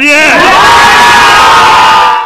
りえ